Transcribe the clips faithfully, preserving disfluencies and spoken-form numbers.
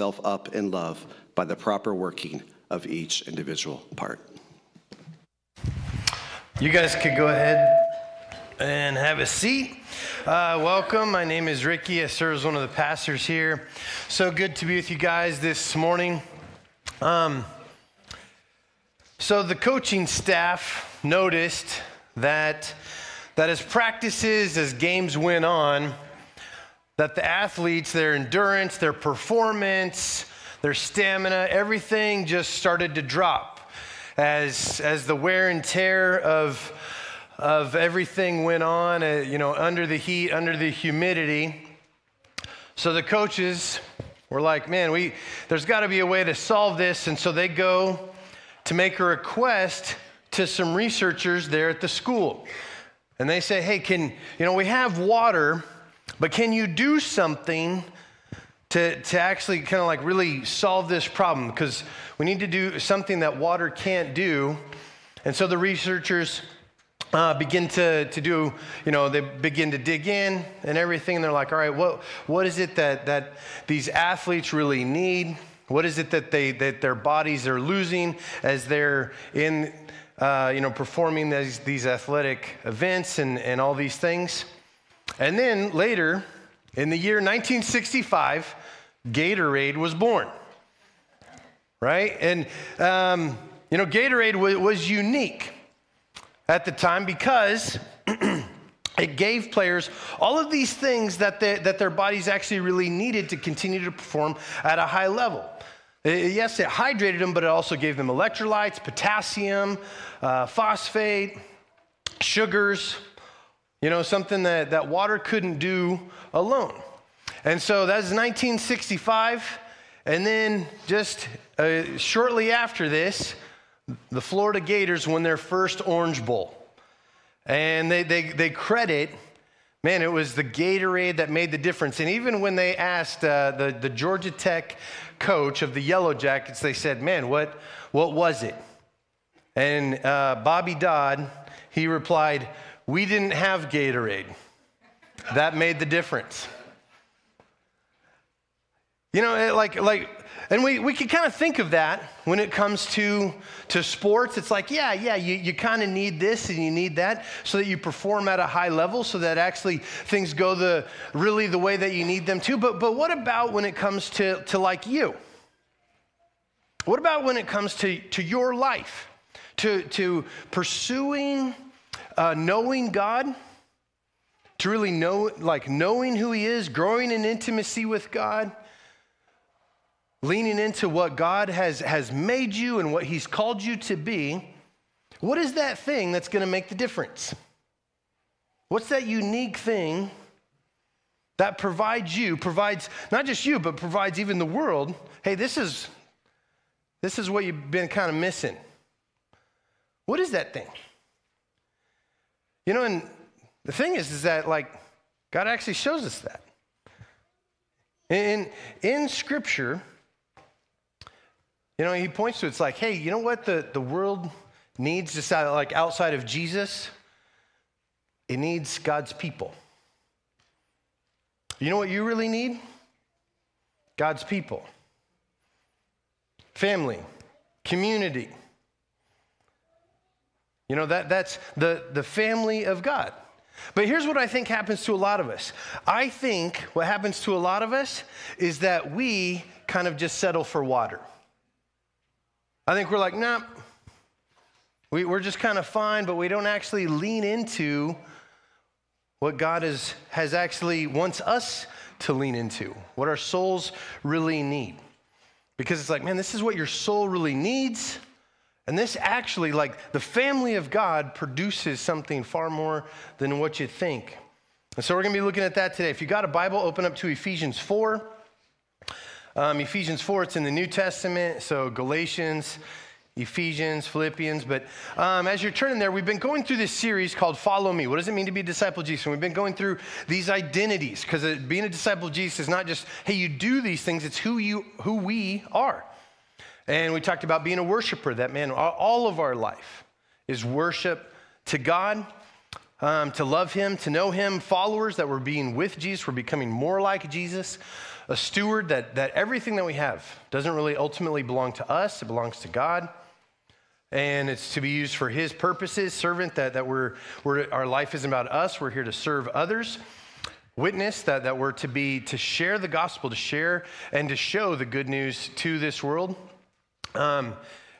itself up in love by the proper working of each individual part. You guys could go ahead and have a seat. Uh, welcome. My name is Ricky. I serve as one of the pastors here. So good to be with you guys this morning. Um, so the coaching staff noticed that that as practices, as games went on, that the athletes, their endurance, their performance, their stamina, everything just started to drop as as the wear and tear of of everything went on, uh, you know, under the heat, under the humidity. So the coaches were like, man, we there's got to be a way to solve this. And so they go to make a request to some researchers there at the school. And they say, hey, can, you know, we have water, but can you do something to, to actually kind of like really solve this problem? Because we need to do something that water can't do. And so the researchers Uh, begin to, to do, you know, they begin to dig in and everything. And they're like, all right, what what is it that, that these athletes really need? What is it that they that their bodies are losing as they're in, uh, you know, performing these, these athletic events and, and all these things? And then later, in the year nineteen sixty-five, Gatorade was born, right? And, um, you know, Gatorade w- was unique at the time, because it gave players all of these things that, they, that their bodies actually really needed to continue to perform at a high level. It, yes, it hydrated them, but it also gave them electrolytes, potassium, uh, phosphate, sugars, you know, something that, that water couldn't do alone. And so that's nineteen sixty-five. And then just uh, shortly after this, the Florida Gators won their first Orange Bowl. And they, they, they credit, man, it was the Gatorade that made the difference. And even when they asked uh, the, the Georgia Tech coach of the Yellow Jackets, they said, man, what, what was it? And uh, Bobby Dodd, he replied, we didn't have Gatorade. That made the difference. You know, it, like, like, and we, we can kind of think of that when it comes to, to sports. It's like, yeah, yeah, you, you kind of need this and you need that so that you perform at a high level, so that actually things go the really the way that you need them to. But but what about when it comes to, to like you? What about when it comes to, to your life, to, to pursuing, uh, knowing God, to really know, like knowing who he is, growing in intimacy with God, leaning into what God has, has made you and what he's called you to be? What is that thing that's going to make the difference? What's that unique thing that provides you, provides not just you, but provides even the world? Hey, this is, this is what you've been kind of missing. What is that thing? You know, and the thing is, is that like God actually shows us that. In, in Scripture, you know, he points to it. It's like, hey, you know what the, the world needs, just out, like outside of Jesus? It needs God's people. You know what you really need? God's people. Family, community. You know, that that's the, the family of God. But here's what I think happens to a lot of us. I think what happens to a lot of us is that we kind of just settle for water. I think we're like, nah, we, we're just kind of fine, but we don't actually lean into what God is, has actually wants us to lean into, what our souls really need. Because it's like, man, this is what your soul really needs. And this actually, like, the family of God produces something far more than what you think. And so we're going to be looking at that today. If you got a Bible, open up to Ephesians four. Um, Ephesians four, it's in the New Testament, so Galatians, Ephesians, Philippians. But um, as you're turning there, we've been going through this series called Follow Me. What does it mean to be a disciple of Jesus? And we've been going through these identities, because being a disciple of Jesus is not just, hey, you do these things, it's who you, who we are. And we talked about being a worshiper, that man, all of our life is worship to God. um, to love him, to know him, followers that were being with Jesus, were becoming more like Jesus, a steward that, that everything that we have doesn't really ultimately belong to us, it belongs to God. And it's to be used for his purposes, servant, that, that we're, we're, our life isn't about us, we're here to serve others. Witness, that, that we're to be, to share the gospel, to share and to show the good news to this world. Um,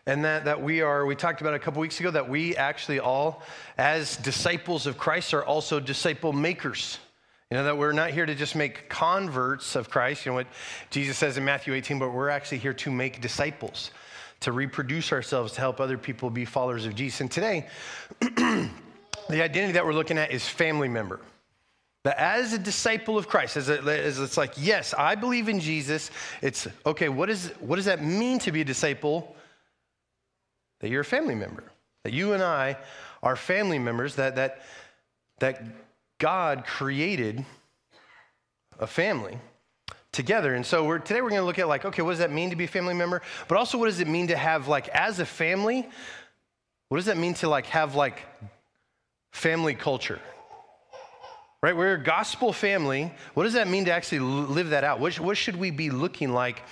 and that, that we are, we talked about a couple weeks ago, that we actually all, as disciples of Christ, are also disciple makers. You know, that we're not here to just make converts of Christ, you know what Jesus says in Matthew eighteen, but we're actually here to make disciples, to reproduce ourselves, to help other people be followers of Jesus. And today, the identity that we're looking at is family member. That as a disciple of Christ, as, a, as it's like, yes, I believe in Jesus. It's, okay, what, is, what does that mean to be a disciple? That you're a family member. That you and I are family members, that, that, that God created a family together. And so we're, today we're going to look at like, okay, what does that mean to be a family member? But also what does it mean to have like, as a family, what does that mean to like have like family culture? Right? We're a gospel family. What does that mean to actually live that out? What, what should we be looking like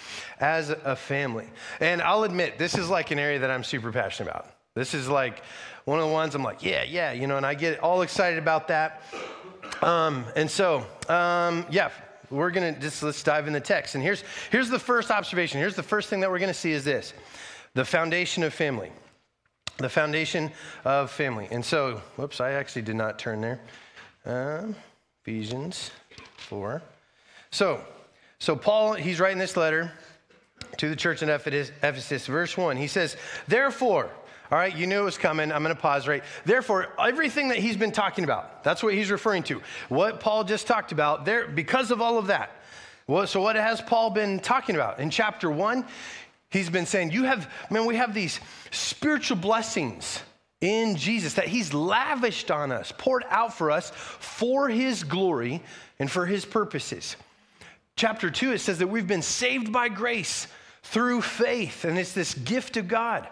as a family? And I'll admit, this is like an area that I'm super passionate about. This is like one of the ones I'm like, yeah, yeah, you know, and I get all excited about that. Um, and so, um, yeah. We're going to just, let's dive in the text. And here's, here's the first observation. Here's the first thing that we're going to see is this, the foundation of family, the foundation of family. And so, whoops, I actually did not turn there. Um, Ephesians four. So, so Paul, he's writing this letter to the church in Ephesus, verse one. He says, therefore, all right, you knew it was coming. I'm going to pause, right? Therefore, everything that he's been talking about, that's what he's referring to. What Paul just talked about there, because of all of that. Well, so what has Paul been talking about? In chapter one, he's been saying, you have, man, we have these spiritual blessings in Jesus that he's lavished on us, poured out for us for his glory and for his purposes. Chapter two, it says that we've been saved by grace through faith, and it's this gift of God.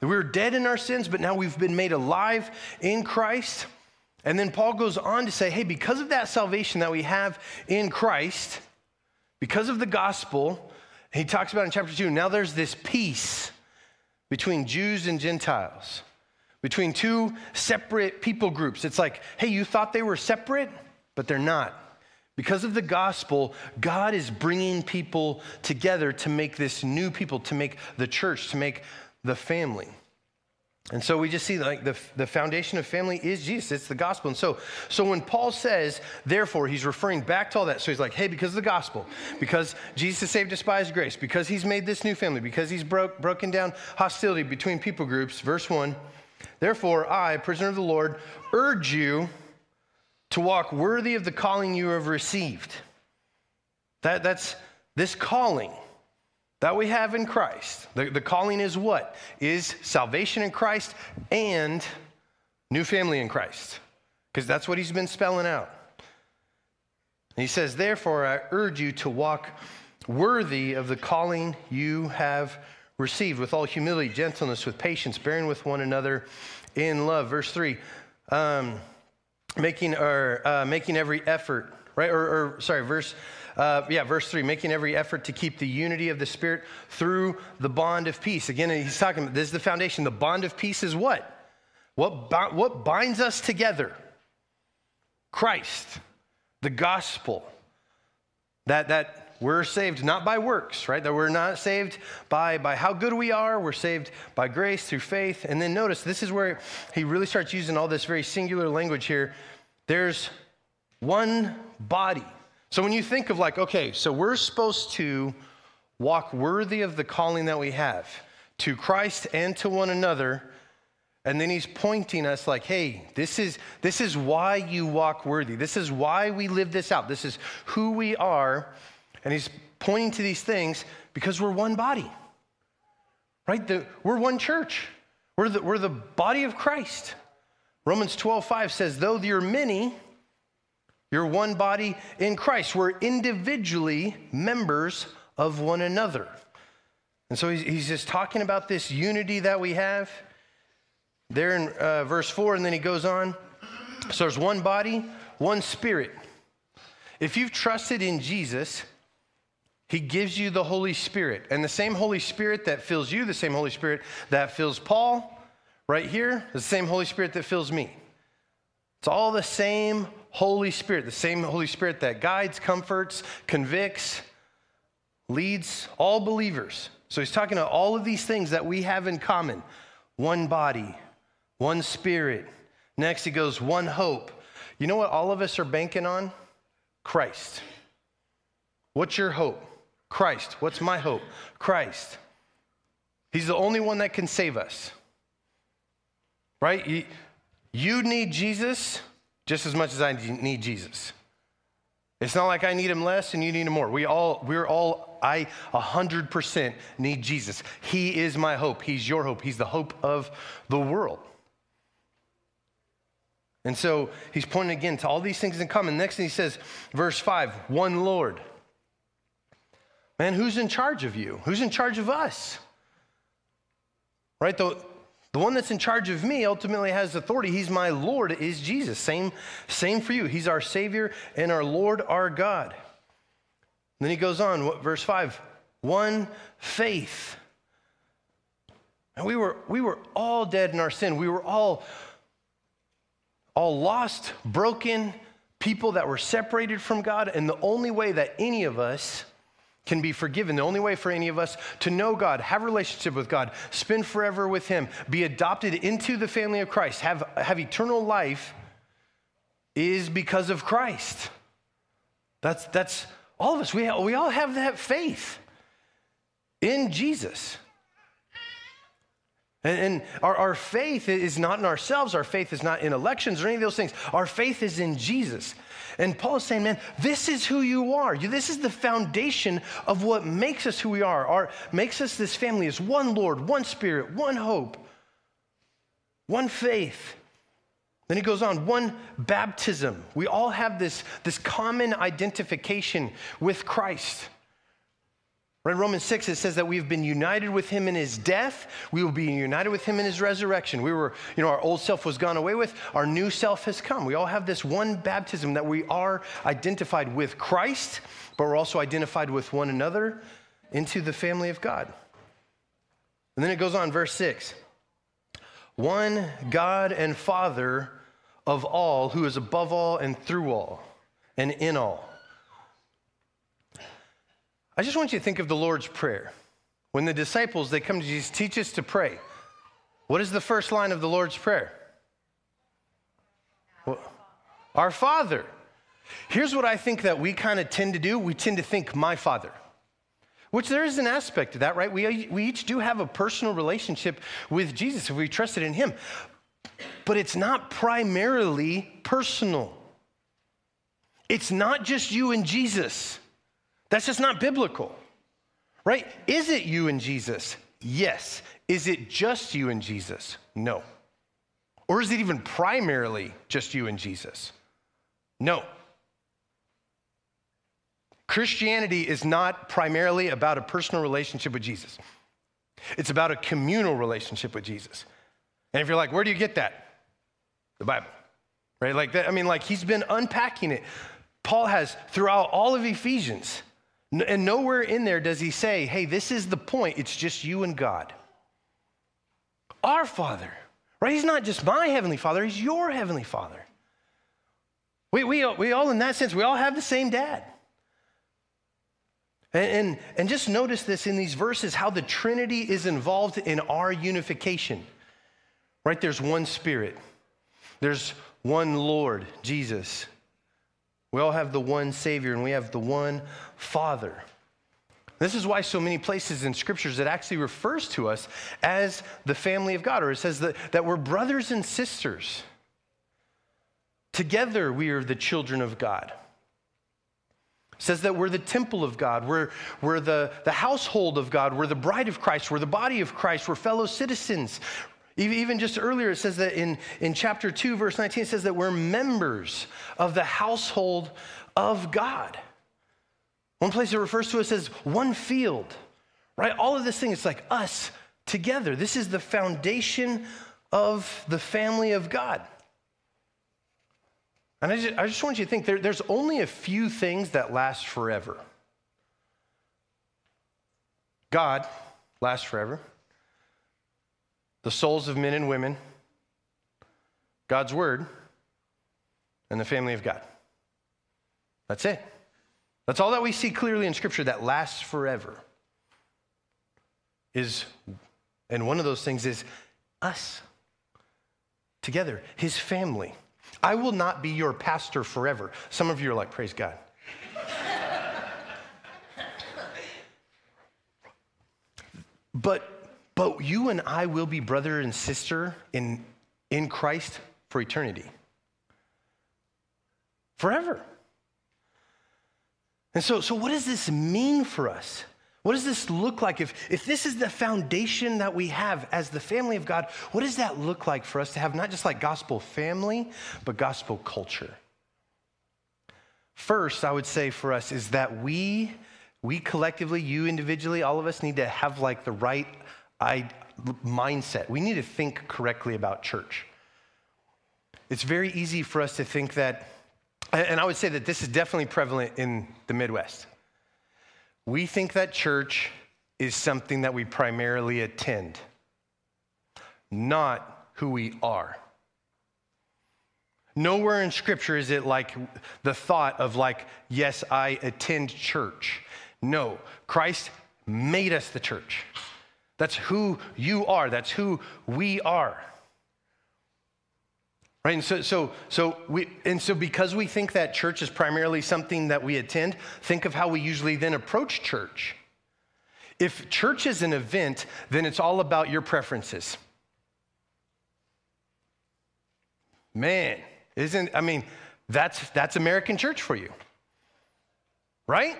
We were dead in our sins, but now we've been made alive in Christ. And then Paul goes on to say, hey, because of that salvation that we have in Christ, because of the gospel, he talks about in chapter two, now there's this peace between Jews and Gentiles, between two separate people groups. It's like, hey, you thought they were separate, but they're not. Because of the gospel, God is bringing people together to make this new people, to make the church, to make the family. And so we just see like the, the foundation of family is Jesus. It's the gospel. And so, so when Paul says, therefore, he's referring back to all that. So he's like, hey, because of the gospel, because Jesus saved us by his grace, because he's made this new family, because he's broke, broken down hostility between people groups. Verse one, therefore, I, prisoner of the Lord, urge you to walk worthy of the calling you have received. That, that's this calling that we have in Christ. The, the calling is what? Is salvation in Christ and new family in Christ. Because that's what he's been spelling out. And he says, therefore, I urge you to walk worthy of the calling you have received with all humility, gentleness, with patience, bearing with one another in love. Verse three, um, making, or, uh, making every effort, right? Or, or sorry, verse Uh, yeah, verse three, making every effort to keep the unity of the Spirit through the bond of peace. Again, he's talking about, this is the foundation. The bond of peace is what? What, what binds us together? Christ, the gospel, that, that we're saved not by works, right? That we're not saved by, by how good we are. We're saved by grace through faith. And then notice, this is where he really starts using all this very singular language here. There's one body. So when you think of like, okay, so we're supposed to walk worthy of the calling that we have to Christ and to one another. And then he's pointing us like, hey, this is, this is why you walk worthy. This is why we live this out. This is who we are. And he's pointing to these things because we're one body, right? The, we're one church. We're the, we're the body of Christ. Romans twelve five says, though you're many, you're one body in Christ. We're individually members of one another. And so he's, he's just talking about this unity that we have there in uh, verse four. And then he goes on So there's one body, one spirit. If you've trusted in Jesus, he gives you the Holy Spirit. And the same Holy Spirit that fills you, the same Holy Spirit that fills Paul right here, is the same Holy Spirit that fills me. It's all the same Holy Spirit, the same Holy Spirit that guides, comforts, convicts, leads all believers. So he's talking about all of these things that we have in common. One body, one spirit. Next, he goes, one hope. You know what all of us are banking on? Christ. What's your hope? Christ. What's my hope? Christ. He's the only one that can save us. Right? You need Jesus just as much as I need Jesus. It's not like I need him less and you need him more. We all, we're all, I one hundred percent need Jesus. He is my hope. He's your hope. He's the hope of the world. And so he's pointing again to all these things in common. Next thing he says, verse five, one Lord. Man, who's in charge of you? Who's in charge of us? Right? The, the one that's in charge of me ultimately has authority. He's my Lord, is Jesus. Same, same for you. He's our Savior and our Lord, our God. And then he goes on, what, verse five, one faith. And we were, we were all dead in our sin. We were all... all lost, broken people that were separated from God. And the only way that any of us can be forgiven, the only way for any of us to know God, have a relationship with God, spend forever with him, be adopted into the family of Christ, have, have eternal life, is because of Christ. That's, that's all of us. We, we all have that faith in Jesus. And our, our faith is not in ourselves. Our faith is not in elections or any of those things. Our faith is in Jesus. And Paul is saying, man, this is who you are. You, this is the foundation of what makes us who we are. Our, makes us this family is one Lord, one Spirit, one hope, one faith. Then he goes on, one baptism. We all have this, this common identification with Christ. In Romans six, it says that we've been united with him in his death. We will be united with him in his resurrection. We were, you know, our old self was gone away with. Our new self has come. We all have this one baptism that we are identified with Christ, but we're also identified with one another into the family of God. And then it goes on, verse six. One God and Father of all, who is above all and through all and in all. I just want you to think of the Lord's Prayer. When the disciples, they come to Jesus, teach us to pray. What is the first line of the Lord's Prayer? Well, our Father. Here's what I think that we kind of tend to do. We tend to think, my Father. Which there is an aspect to that, right? We, we each do have a personal relationship with Jesus if we trusted in him. But it's not primarily personal. It's not just you and Jesus. That's just not biblical, right? Is it you and Jesus? Yes. Is it just you and Jesus? No. Or is it even primarily just you and Jesus? No. Christianity is not primarily about a personal relationship with Jesus. It's about a communal relationship with Jesus. And if you're like, where do you get that? The Bible, right? Like that. I mean, like he's been unpacking it. Paul has throughout all of Ephesians. And nowhere in there does he say, hey, this is the point. It's just you and God. Our Father, right? He's not just my Heavenly Father. He's your Heavenly Father. We, we, we all, in that sense, we all have the same dad. And, and, and just notice this in these verses, how the Trinity is involved in our unification, right? There's one Spirit. There's one Lord, Jesus. We all have the one Savior, and we have the one Father. This is why so many places in Scriptures it actually refers to us as the family of God, or it says that, that we're brothers and sisters. Together we are the children of God. It says that we're the temple of God, we're, we're the, the household of God, we're the bride of Christ, we're the body of Christ, we're fellow citizens. Even just earlier, it says that in, in chapter two, verse nineteen, it says that we're members of the household of God. One place it refers to us as one field, right? All of this thing, it's like us together. This is the foundation of the family of God. And I just, I just want you to think, there, there's only a few things that last forever. God lasts forever. The souls of men and women, God's word, and the family of God. That's it. That's all that we see clearly in Scripture that lasts forever. Is, and one of those things is us together, his family. I will not be your pastor forever. Some of you are like, praise God. but, but you and I will be brother and sister in, in Christ for eternity. Forever. And so, so what does this mean for us? What does this look like? If, if this is the foundation that we have as the family of God, what does that look like for us to have not just like gospel family, but gospel culture? First, I would say for us is that we, we collectively, you individually, all of us need to have like the right I, mindset. We need to think correctly about church. It's very easy for us to think that, and I would say that this is definitely prevalent in the Midwest. We think that church is something that we primarily attend, not who we are. Nowhere in Scripture is it like the thought of like, yes, I attend church. No, Christ made us the church. That's who you are. That's who we are. Right? And so, so, so we, and so because we think that church is primarily something that we attend, think of how we usually then approach church. If church is an event, then it's all about your preferences. Man, isn't, I mean, that's, that's American church for you, right?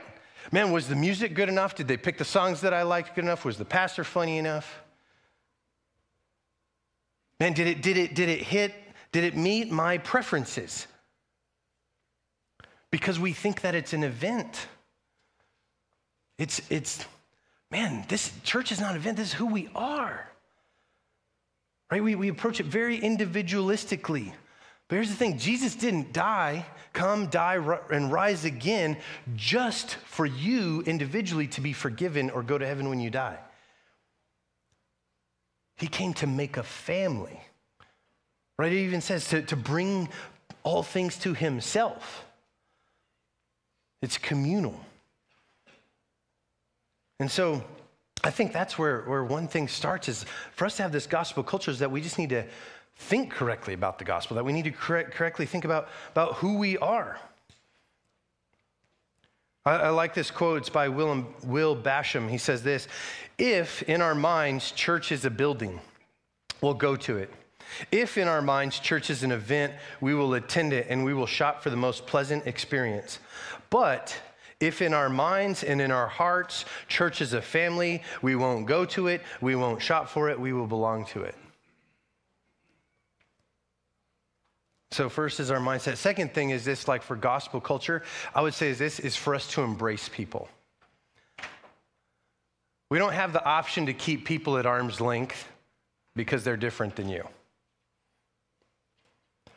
Man, was the music good enough? Did they pick the songs that I liked good enough? Was the pastor funny enough? Man, did it, did it, did it hit? Did it meet my preferences? Because we think that it's an event. It's, it's, man, this church is not an event. This is who we are. Right? We, we approach it very individualistically. But here's the thing. Jesus didn't die, come, die, and rise again just for you individually to be forgiven or go to heaven when you die. He came to make a family. Right, it even says to, to bring all things to himself. It's communal. And so I think that's where, where one thing starts is for us to have this gospel culture is that we just need to think correctly about the gospel, that we need to correct, correctly think about, about who we are. I, I like this quote. It's by Will, Will Basham. He says this, if in our minds church is a building, we'll go to it. If in our minds church is an event, we will attend it and we will shop for the most pleasant experience. But if in our minds and in our hearts church is a family, we won't go to it, we won't shop for it, we will belong to it. So first is our mindset. Second thing is this, like for gospel culture, I would say is this, is for us to embrace people. We don't have the option to keep people at arm's length because they're different than you.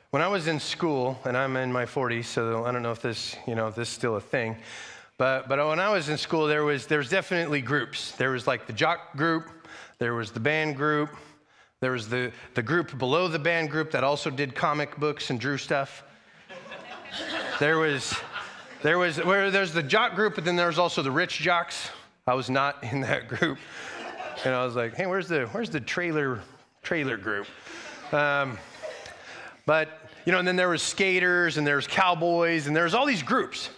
When I was in school, and I'm in my forties, so I don't know if this, you know, if this is still a thing, but but when I was in school, there was there was definitely groups. There was like the jock group, there was the band group, there was the the group below the band group that also did comic books and drew stuff. There was there was where there's the jock group, but then there was also the rich jocks. I was not in that group, and I was like, hey, where's the where's the trailer trailer group? Um, but You know, and then there was skaters, and there was cowboys, and there was all these groups.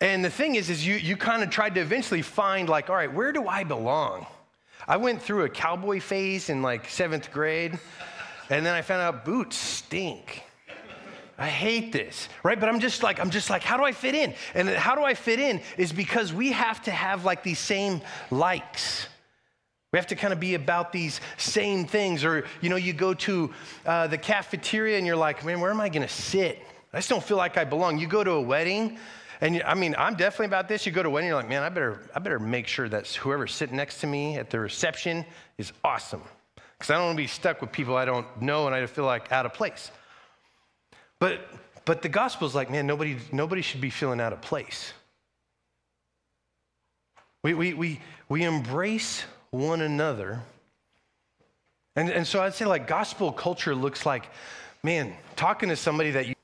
And the thing is, is you, you kind of tried to eventually find, like, all right, where do I belong? I went through a cowboy phase in, like, seventh grade, and then I found out boots stink. I hate this, right? But I'm just like, I'm just like, how do I fit in? And how do I fit in is because we have to have, like, these same likes. We have to kind of be about these same things. Or, you know, you go to uh, the cafeteria and you're like, man, where am I going to sit? I just don't feel like I belong. You go to a wedding, and you, I mean, I'm definitely about this. You go to a wedding, you're like, man, I better, I better make sure that whoever's sitting next to me at the reception is awesome. Because I don't want to be stuck with people I don't know and I feel like out of place. But But the gospel's like, man, nobody, nobody should be feeling out of place. We, we, we, we embrace one another. And, and so I'd say like gospel culture looks like, man, talking to somebody that you,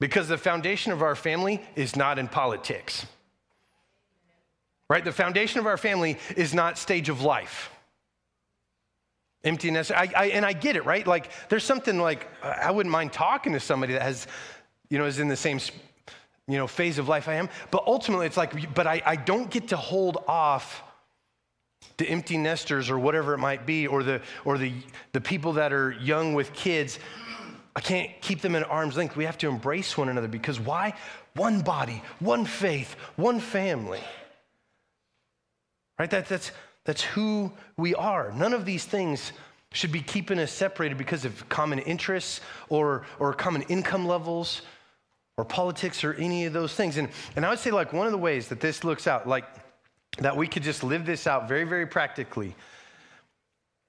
because the foundation of our family is not in politics, right? The foundation of our family is not stage of life. Emptiness, I, I, and I get it, right? Like, there's something like, I wouldn't mind talking to somebody that has, you know, is in the same, you know, phase of life I am. But ultimately, it's like, but I, I don't get to hold off the empty nesters or whatever it might be, or the or the the people that are young with kids. I can't keep them at arm's length. We have to embrace one another because why? One body, one faith, one family, right? That that's. That's who we are. None of these things should be keeping us separated because of common interests or, or common income levels or politics or any of those things. And, and I would say like one of the ways that this looks out, like that we could just live this out very, very practically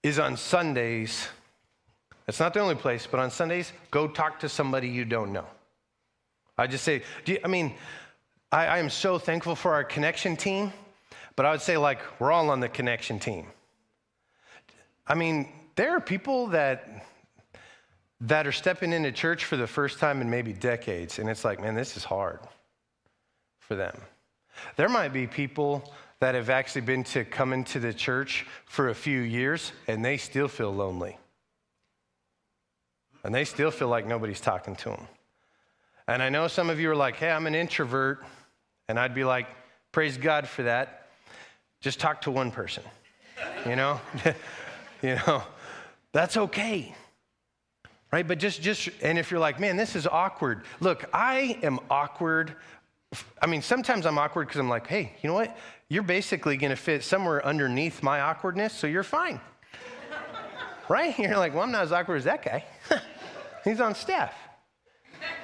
is on Sundays. That's not the only place, but on Sundays, go talk to somebody you don't know. I just say, do you, I mean, I, I am so thankful for our connection team. But I would say, like, we're all on the connection team. I mean, there are people that that are stepping into church for the first time in maybe decades, and it's like, man, this is hard for them. There might be people that have actually been to coming to the church for a few years, and they still feel lonely. And they still feel like nobody's talking to them. And I know some of you are like, hey, I'm an introvert, and I'd be like, praise God for that. Just talk to one person, you know, you know, that's okay, right? But just, just, and if you're like, man, this is awkward. Look, I am awkward. I mean, sometimes I'm awkward because I'm like, hey, you know what? You're basically going to fit somewhere underneath my awkwardness, so you're fine, right? You're like, well, I'm not as awkward as that guy. He's on staff.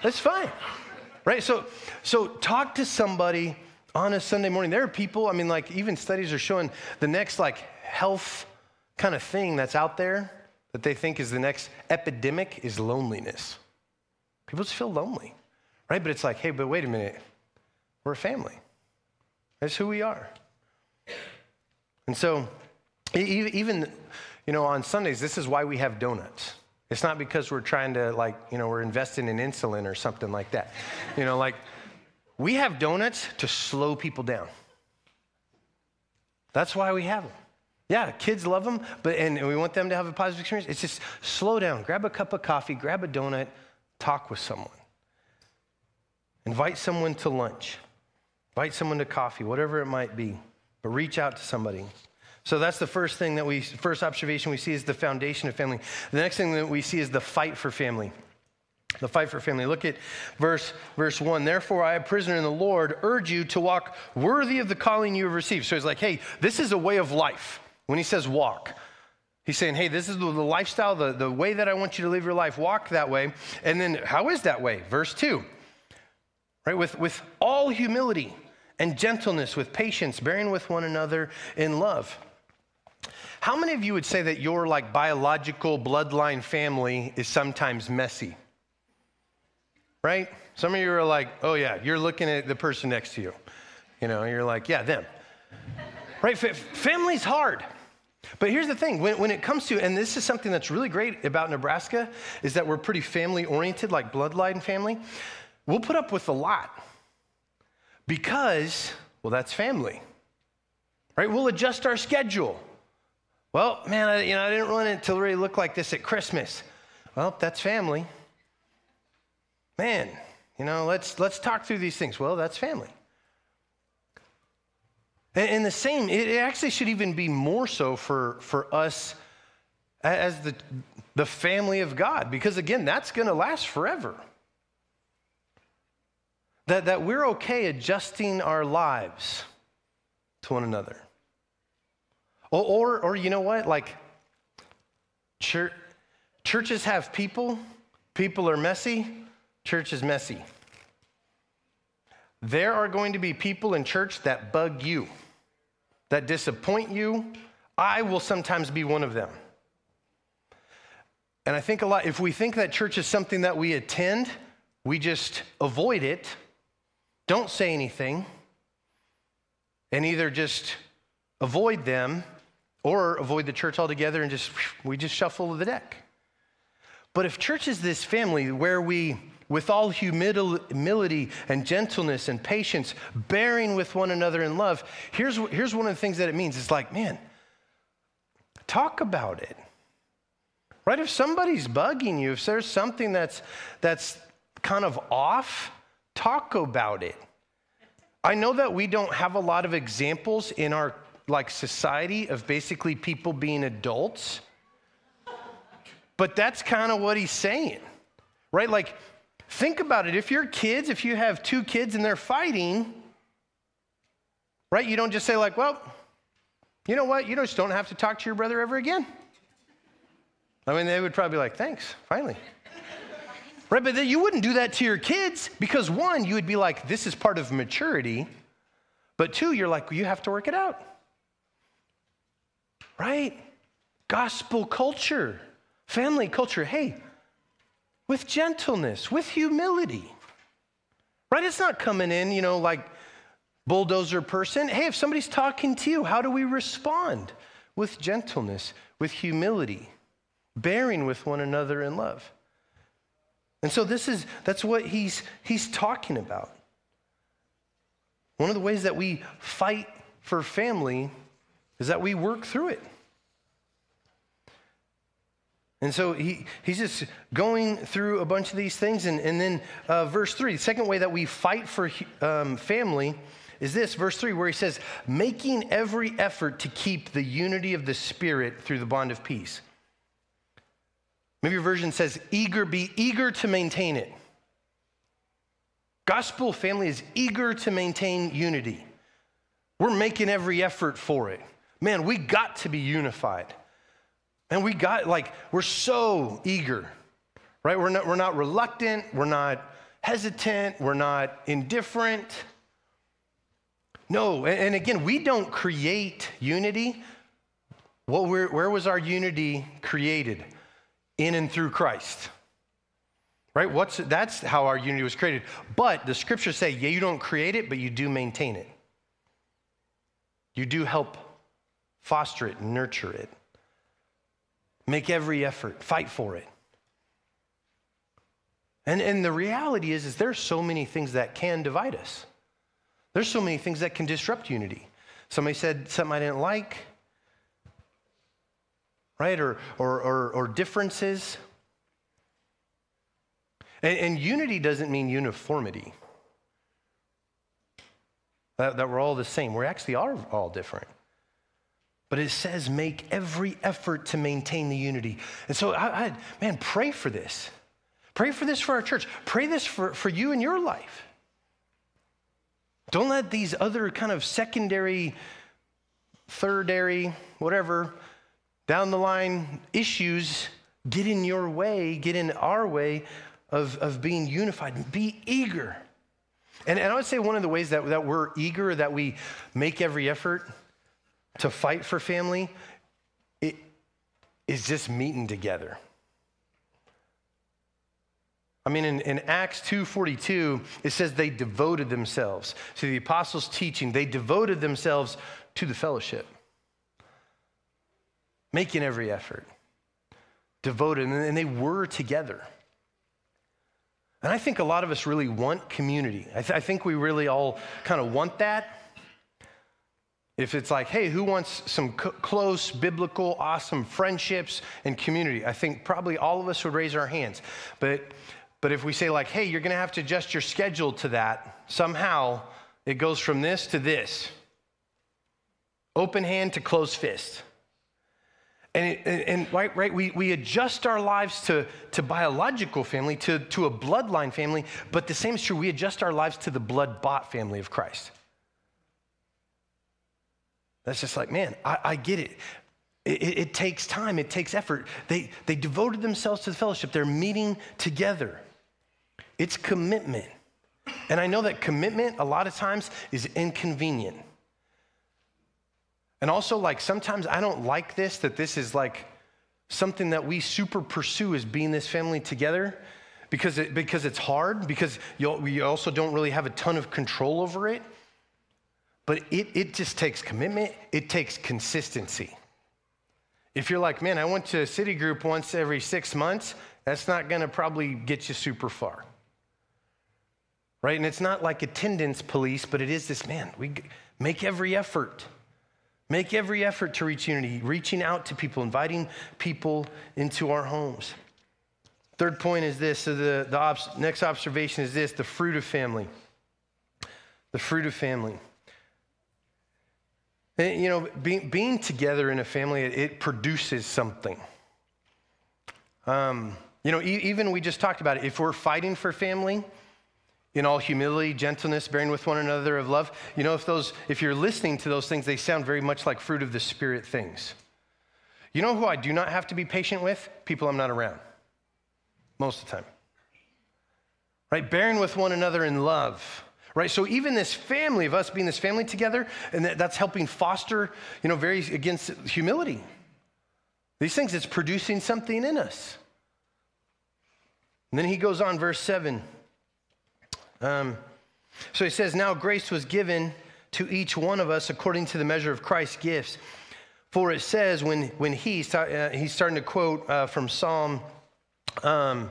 That's fine, right? So, so talk to somebody. On a Sunday morning, there are people, I mean, like, even studies are showing the next, like, health kind of thing that's out there that they think is the next epidemic is loneliness. People just feel lonely, right? But it's like, hey, but wait a minute. We're a family. That's who we are. And so even, you know, on Sundays, this is why we have donuts. It's not because we're trying to, like, you know, we're investing in insulin or something like that. You know, like... We have donuts to slow people down. That's why we have them. Yeah, kids love them, but and we want them to have a positive experience. It's just slow down. Grab a cup of coffee, grab a donut, talk with someone. Invite someone to lunch. Invite someone to coffee, whatever it might be. But reach out to somebody. So that's the first thing that we, first observation we see is the foundation of family. The next thing that we see is the fight for family. The fight for family. Look at verse verse one. Therefore, I, a prisoner in the Lord, urge you to walk worthy of the calling you have received. So he's like, hey, this is a way of life. When he says walk, he's saying, hey, this is the lifestyle, the, the way that I want you to live your life. Walk that way. And then how is that way? Verse two, right? With, with all humility and gentleness, with patience, bearing with one another in love. How many of you would say that your like biological bloodline family is sometimes messy? Right? Some of you are like, oh yeah, you're looking at the person next to you. You know, you're like, yeah, them. Right? F- family's hard. But here's the thing, when, when it comes to, and this is something that's really great about Nebraska, is that we're pretty family-oriented, like bloodline family. We'll put up with a lot because, well, that's family. Right? We'll adjust our schedule. Well, man, I, you know, I didn't want it to really look like this at Christmas. Well, that's family. Man, you know, let's let's talk through these things. Well, that's family. And, and the same, it, it actually should even be more so for, for us as the, the family of God. Because again, that's going to last forever. That, that we're okay adjusting our lives to one another. Or, or, or you know what, like church, churches have people, people are messy. Church is messy. There are going to be people in church that bug you, that disappoint you. I will sometimes be one of them. And I think a lot, if we think that church is something that we attend, We just avoid it, don't say anything, and either just avoid them or avoid the church altogether and just, we just shuffle the deck. But if church is this family where we, with all humility and gentleness and patience, bearing with one another in love, here's, here's one of the things that it means. It's like, man, talk about it, right? If somebody's bugging you, if there's something that's, that's kind of off, talk about it. I know that we don't have a lot of examples in our like society of basically people being adults, but that's kind of what he's saying, right? Like, think about it. If your kids, if you have two kids and they're fighting, right? You don't just say like, well, you know what? You just don't have to talk to your brother ever again. I mean, they would probably be like, thanks, finally. Right, but then you wouldn't do that to your kids because one, you would be like, this is part of maturity. But two, you're like, well, you have to work it out. Right? Gospel culture, family culture. Hey, with gentleness, with humility. Right? It's not coming in, you know, like bulldozer person. Hey, if somebody's talking to you, how do we respond? With gentleness, with humility, bearing with one another in love. And so this is, that's what he's, he's talking about. One of the ways that we fight for family is that we work through it. And so he, he's just going through a bunch of these things. And, and then uh, verse three, the second way that we fight for um, family is this, verse three, where he says, making every effort to keep the unity of the Spirit through the bond of peace. Maybe your version says, eager, be eager to maintain it. Gospel family is eager to maintain unity. We're making every effort for it. Man, we got to be unified. And we got, like, we're so eager, right? We're not, we're not reluctant. We're not hesitant. We're not indifferent. No, and, and again, we don't create unity. What we're, where was our unity created? In and through Christ, right? What's, that's how our unity was created. But the scriptures say, yeah, you don't create it, but you do maintain it. You do help foster it, nurture it. Make every effort, fight for it. And, and the reality is, is there's so many things that can divide us. There's so many things that can disrupt unity. Somebody said something I didn't like, right? Or, or, or, or differences. And, and unity doesn't mean uniformity. That, that we're all the same. We actually are all different. But it says make every effort to maintain the unity. And so, I, I, man, pray for this. Pray for this for our church. Pray this for, for you in your life. Don't let these other kind of secondary, thirdary, whatever, down the line issues get in your way, get in our way of, of being unified. Be eager. And, and I would say one of the ways that, that we're eager, that we make every effort to fight for family, it is just meeting together. I mean, in, in Acts two forty-two, it says they devoted themselves to the apostles' teaching. They devoted themselves to the fellowship. Making every effort, devoted, and they were together. And I think a lot of us really want community. I, th I think we really all kind of want that. If it's like, hey, who wants some close, biblical, awesome friendships and community? I think probably all of us would raise our hands. But, but if we say like, hey, you're going to have to adjust your schedule to that, somehow it goes from this to this. Open hand to closed fist. And, and, and right, right, we, we adjust our lives to, to biological family, to, to a bloodline family, but the same is true. We adjust our lives to the blood-bought family of Christ. That's just like, man, I, I get it. It, it. It takes time. It takes effort. They, they devoted themselves to the fellowship. They're meeting together. It's commitment. And I know that commitment a lot of times is inconvenient. And also, like, sometimes I don't like this, that this is like something that we super pursue as being this family together. because it, because it's hard, because you, you also don't really have a ton of control over it. But it, it just takes commitment. It takes consistency. If you're like, man, I went to a city group once every six months, that's not going to probably get you super far. Right? And it's not like attendance police, but it is this, man, we make every effort. Make every effort to reach unity, reaching out to people, inviting people into our homes. Third point is this. So the, the obs- next observation is this, the fruit of family. The fruit of family. And, you know, being, being together in a family, it, it produces something. Um, you know, e- even we just talked about it. If we're fighting for family, in all humility, gentleness, bearing with one another of love. You know, if those, if you're listening to those things, they sound very much like fruit of the Spirit things. You know who I do not have to be patient with? People I'm not around most of the time. Right? Bearing with one another in love. Right? So even this family of us being this family together, and that's helping foster, you know, very against humility. These things, it's producing something in us. And then he goes on, verse seven. Um, so he says, now grace was given to each one of us according to the measure of Christ's gifts. For it says, when when he's, uh, he's starting to quote uh, from Psalm um,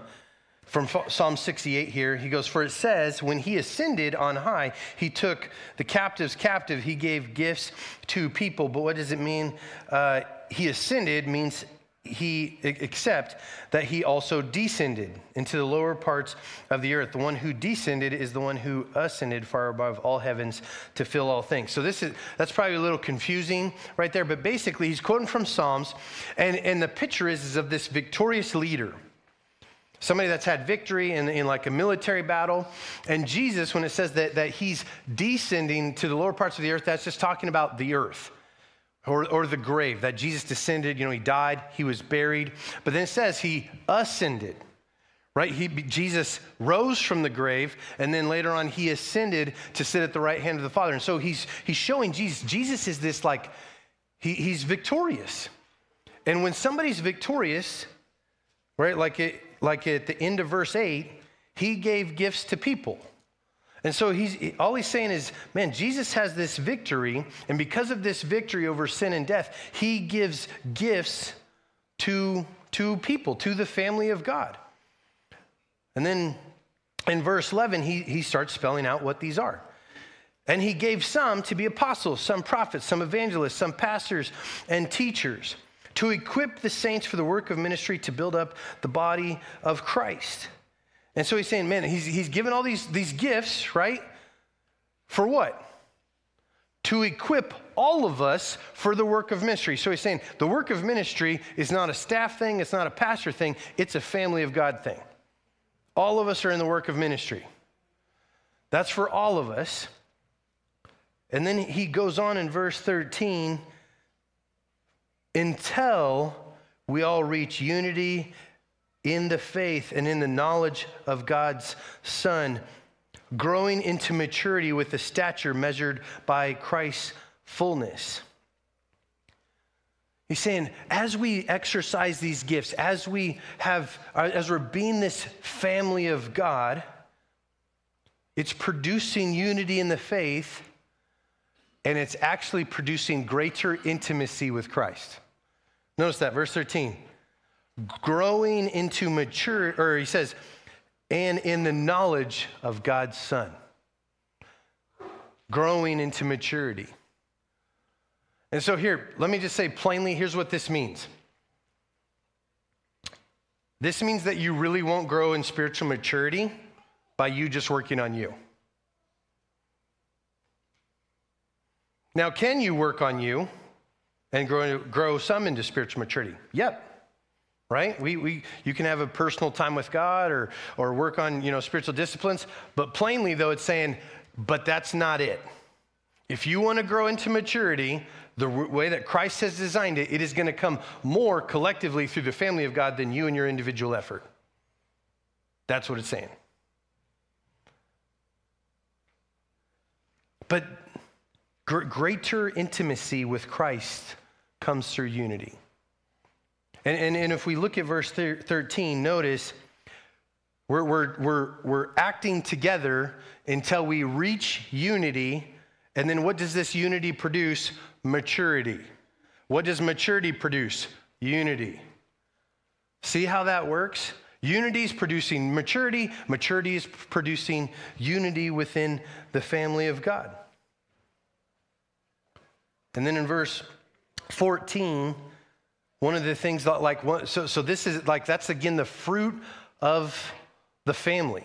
from Psalm sixty-eight here, he goes, for it says, when he ascended on high, he took the captives captive. He gave gifts to people. But what does it mean? Uh, he ascended means He, except that he also descended into the lower parts of the earth. The one who descended is the one who ascended far above all heavens to fill all things. So this is, that's probably a little confusing right there, but basically he's quoting from Psalms, and, and the picture is, is of this victorious leader, somebody that's had victory in, in like a military battle. And Jesus, when it says that, that he's descending to the lower parts of the earth, that's just talking about the earth. Or, or the grave, that Jesus descended, you know, he died, he was buried. But then it says he ascended, right? He, Jesus rose from the grave, and then later on he ascended to sit at the right hand of the Father. And so he's he's showing Jesus. Jesus is this like, he, he's victorious. And when somebody's victorious, right, like, it, like at the end of verse eight, he gave gifts to people. And so he's, all he's saying is, man, Jesus has this victory, and because of this victory over sin and death, he gives gifts to, to people, to the family of God. And then in verse eleven, he, he starts spelling out what these are. And he gave some to be apostles, some prophets, some evangelists, some pastors and teachers, to equip the saints for the work of ministry, to build up the body of Christ. And so he's saying, man, he's, he's given all these, these gifts, right? For what? To equip all of us for the work of ministry. So he's saying the work of ministry is not a staff thing. It's not a pastor thing. It's a family of God thing. All of us are in the work of ministry. That's for all of us. And then he goes on in verse thirteen, until we all reach unity in the faith and in the knowledge of God's Son, growing into maturity with the stature measured by Christ's fullness. He's saying, as we exercise these gifts, as we have, as we're being this family of God, it's producing unity in the faith, and it's actually producing greater intimacy with Christ. Notice that, verse thirteen. Growing into mature, or he says, and in the knowledge of God's Son. Growing into maturity. And so here, let me just say plainly, here's what this means. This means that you really won't grow in spiritual maturity by you just working on you. Now, can you work on you and grow, grow some into spiritual maturity? Yep. Right? We we you can have a personal time with God or or work on, you know, spiritual disciplines, but plainly though it's saying, but that's not it. If you want to grow into maturity, the way that Christ has designed it, it is going to come more collectively through the family of God than you and your individual effort. That's what it's saying. But gr- greater intimacy with Christ comes through unity. And, and, and if we look at verse thirteen, notice We're, we're, we're, we're acting together until we reach unity. And then what does this unity produce? Maturity. What does maturity produce? Unity. See how that works? Unity is producing maturity. Maturity is producing unity within the family of God. And then in verse fourteen, one of the things that like, so, so this is like, that's again the fruit of the family.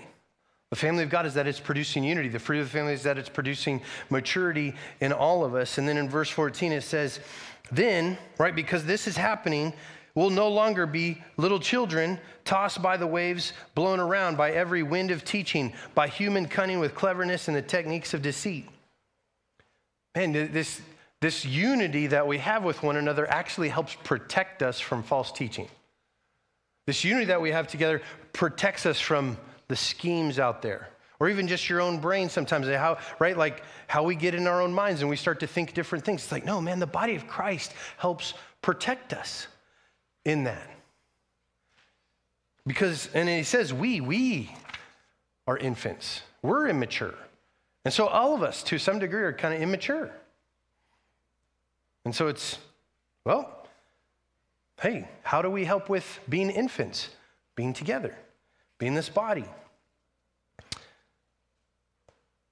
The family of God is that it's producing unity. The fruit of the family is that it's producing maturity in all of us. And then in verse fourteen, it says, then, right, because this is happening, we'll no longer be little children tossed by the waves, blown around by every wind of teaching, by human cunning with cleverness and the techniques of deceit. Man, this, this unity that we have with one another actually helps protect us from false teaching. This unity that we have together protects us from the schemes out there, or even just your own brain sometimes, how, right? Like how we get in our own minds and we start to think different things. It's like, no, man, the body of Christ helps protect us in that. Because, and he says, we, we are infants. We're immature. And so all of us to some degree are kind of immature. And so it's, well, hey, how do we help with being infants? Being together. Being this body.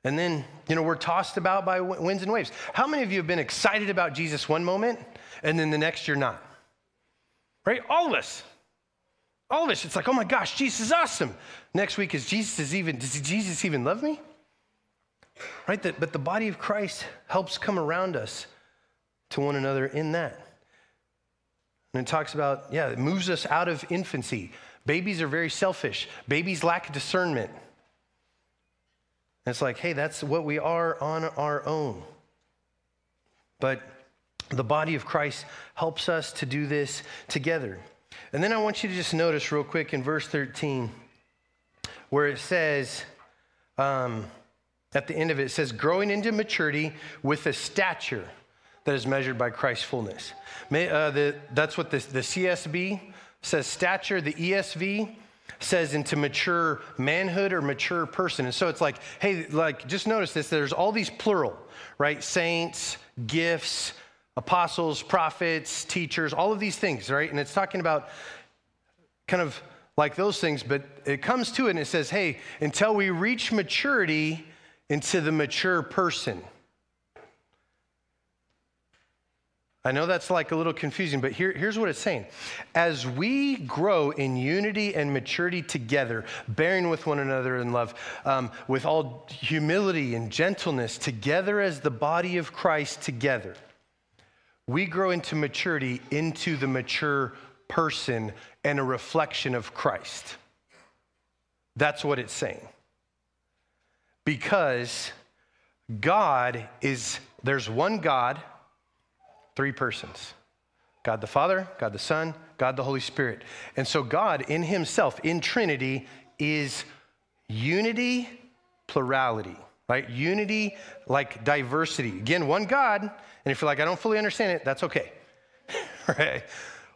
And then, you know, we're tossed about by winds and waves. How many of you have been excited about Jesus one moment and then the next you're not? Right? All of us. All of us. It's like, oh my gosh, Jesus is awesome. Next week is Jesus is even, does Jesus even love me? Right? But the body of Christ helps come around us to one another in that. And it talks about, yeah, it moves us out of infancy. Babies are very selfish. Babies lack discernment. And it's like, hey, that's what we are on our own. But the body of Christ helps us to do this together. And then I want you to just notice real quick in verse thirteen, where it says, um, at the end of it, it says, growing into maturity with a stature that is measured by Christ's fullness. May, uh, the, that's what this, the C S B says stature, the E S V says into mature manhood or mature person. And so it's like, hey, like just notice this, there's all these plural, right? Saints, gifts, apostles, prophets, teachers, all of these things, right? And it's talking about kind of like those things, but it comes to it and it says, hey, until we reach maturity into the mature person. I know that's like a little confusing, but here, here's what it's saying. As we grow in unity and maturity together, bearing with one another in love, um, with all humility and gentleness, together as the body of Christ together, we grow into maturity, into the mature person and a reflection of Christ. That's what it's saying. Because God is, there's one God, three persons, God the Father, God the Son, God the Holy Spirit. And so God in himself, in Trinity, is unity, plurality, right? Unity, like diversity. Again, one God, and if you're like, I don't fully understand it, that's okay, right?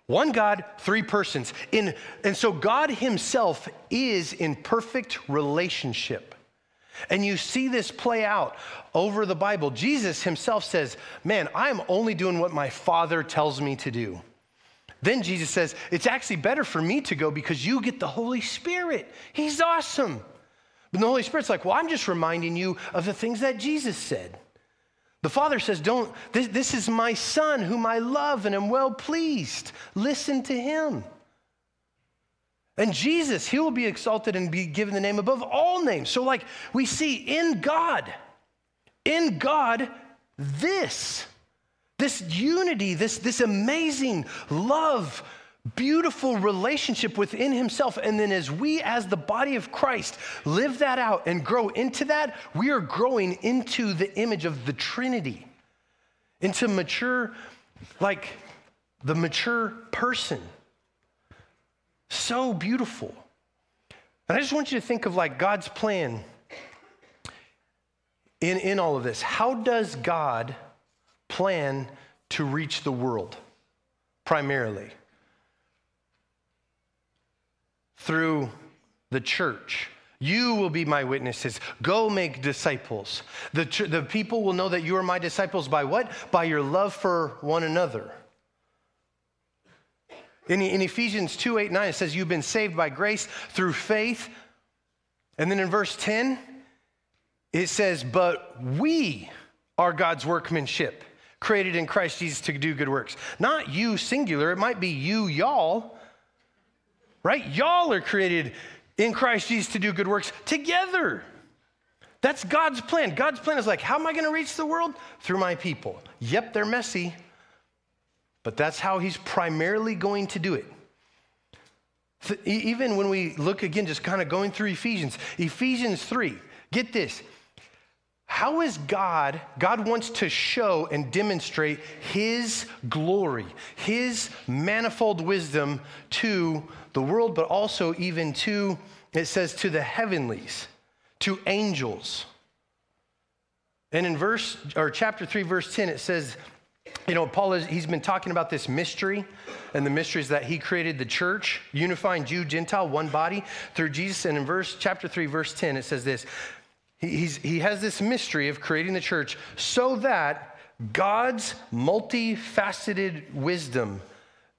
One God, three persons. In, and so God himself is in perfect relationship. And you see this play out over the Bible. Jesus himself says, man, I'm only doing what my Father tells me to do. Then Jesus says, it's actually better for me to go because you get the Holy Spirit. He's awesome. But the Holy Spirit's like, well, I'm just reminding you of the things that Jesus said. The Father says, don't, this, this is my Son whom I love and am well pleased. Listen to him. And Jesus, he will be exalted and be given the name above all names. So like we see in God, in God, this, this unity, this, this amazing love, beautiful relationship within himself. And then as we, as the body of Christ, live that out and grow into that, we are growing into the image of the Trinity, into mature, like the mature person. So beautiful. And I just want you to think of like God's plan in, in all of this. How does God plan to reach the world primarily? Through the church. You will be my witnesses. Go make disciples. The, the people will know that you are my disciples by what? By your love for one another. In, in Ephesians two, eight, nine, it says you've been saved by grace through faith. And then in verse ten, it says, but we are God's workmanship, created in Christ Jesus to do good works. Not you singular. It might be you, y'all, right? Y'all are created in Christ Jesus to do good works together. That's God's plan. God's plan is like, how am I going to reach the world? Through my people. Yep, they're messy, but that's how he's primarily going to do it. Even when we look again, just kind of going through Ephesians, Ephesians three, get this. How is God, God wants to show and demonstrate his glory, his manifold wisdom to the world, but also even to, it says, to the heavenlies, to angels. And in verse, or chapter three, verse ten, it says, you know, Paul, is, he's been talking about this mystery and the mysteries that he created the church, unifying Jew, Gentile, one body through Jesus. And in verse, chapter three, verse ten, it says this. He's, he has this mystery of creating the church so that God's multifaceted wisdom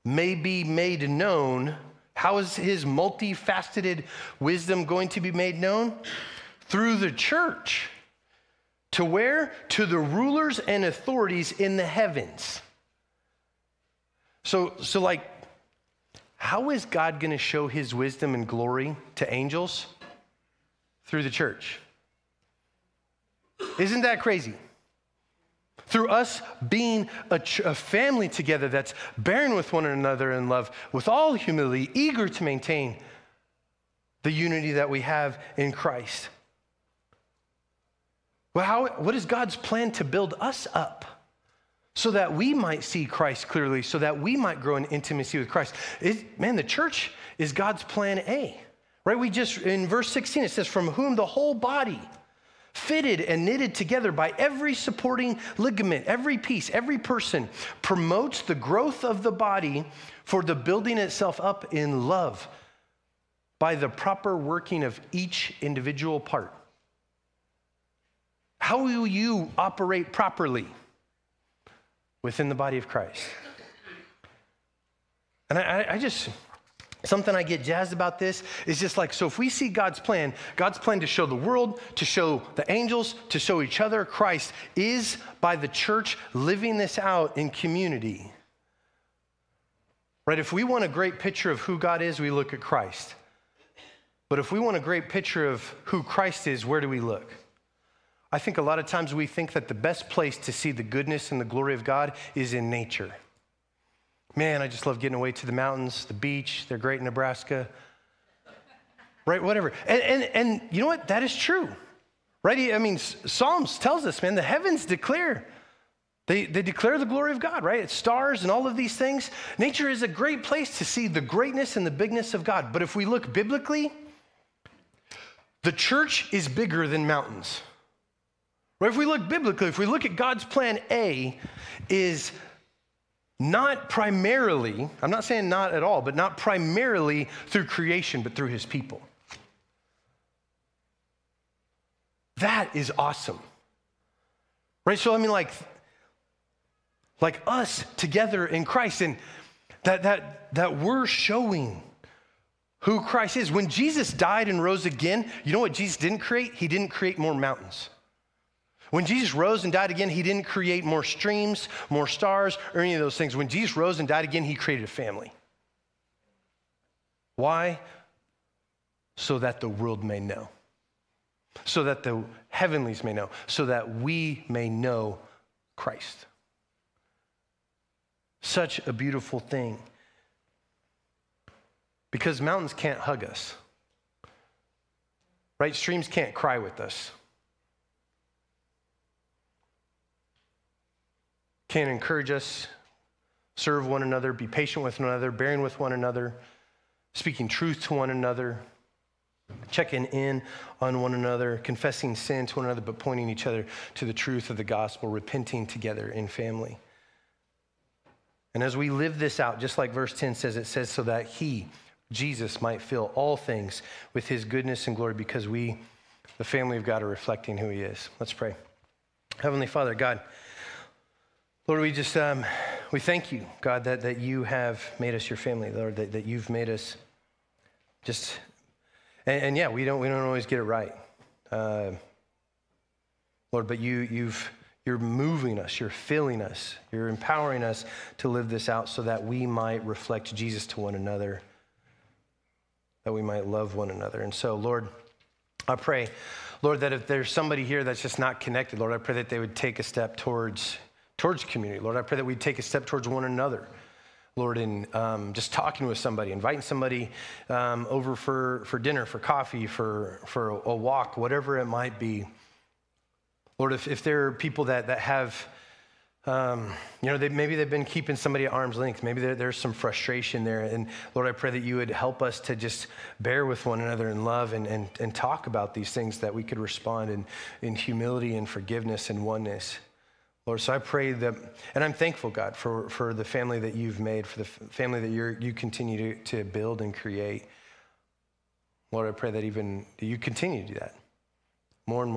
may be made known. How is his multifaceted wisdom going to be made known? Through the church. To where? To the rulers and authorities in the heavens. So, so like, how is God going to show his wisdom and glory to angels? Through the church. Isn't that crazy? Through us being a, ch- a family together that's bearing with one another in love, with all humility, eager to maintain the unity that we have in Christ. Well, how, what is God's plan to build us up so that we might see Christ clearly, so that we might grow in intimacy with Christ? It, man, the church is God's plan A, right? We just, in verse sixteen, it says, from whom the whole body, fitted and knitted together by every supporting ligament, every piece, every person, promotes the growth of the body for the building itself up in love by the proper working of each individual part. How will you operate properly within the body of Christ? And I, I just... Something I get jazzed about this is just like, so if we see God's plan, God's plan to show the world, to show the angels, to show each other, Christ is by the church living this out in community. Right? If we want a great picture of who God is, we look at Christ. But if we want a great picture of who Christ is, where do we look? I think a lot of times we think that the best place to see the goodness and the glory of God is in nature. Man, I just love getting away to the mountains, the beach. They're great in Nebraska, right? Whatever. And, and, and you know what? That is true, right? I mean, Psalms tells us, man, the heavens declare. They, they declare the glory of God, right? It's stars and all of these things. Nature is a great place to see the greatness and the bigness of God. But if we look biblically, the church is bigger than mountains, right? If we look biblically, if we look at God's plan A is not primarily, I'm not saying not at all, but not primarily through creation, but through his people. That is awesome. Right? So I mean, like, like us together in Christ, and that that that we're showing who Christ is. When Jesus died and rose again, you know what Jesus didn't create? He didn't create more mountains. When Jesus rose and died again, he didn't create more streams, more stars, or any of those things. When Jesus rose and died again, he created a family. Why? So that the world may know. So that the heavenlies may know. So that we may know Christ. Such a beautiful thing. Because mountains can't hug us. Right? Streams can't cry with us. Can encourage us, serve one another, be patient with one another, bearing with one another, speaking truth to one another, checking in on one another, confessing sin to one another, but pointing each other to the truth of the gospel, repenting together in family. And as we live this out, just like verse ten says, it says, so that he, Jesus might fill all things with his goodness and glory, because we, the family of God, are reflecting who he is. Let's pray. Heavenly Father, God, Lord, we just, um, we thank you, God, that, that you have made us your family, Lord, that, that you've made us just, and, and yeah, we don't, we don't always get it right. Uh, Lord, but you, you've, you're moving us, you're filling us, you're empowering us to live this out so that we might reflect Jesus to one another, that we might love one another. And so, Lord, I pray, Lord, that if there's somebody here that's just not connected, Lord, I pray that they would take a step towards towards community. Lord, I pray that we'd take a step towards one another, Lord, in um, just talking with somebody, inviting somebody um, over for, for dinner, for coffee, for, for a walk, whatever it might be. Lord, if, if there are people that, that have, um, you know, they, maybe they've been keeping somebody at arm's length. Maybe there, there's some frustration there. And Lord, I pray that you would help us to just bear with one another in love and, and, and talk about these things, that we could respond in, in humility and forgiveness and oneness. Lord, so I pray that, and I'm thankful, God, for, for the family that you've made, for the family that you're, you continue to, to build and create. Lord, I pray that even you continue to do that more and more.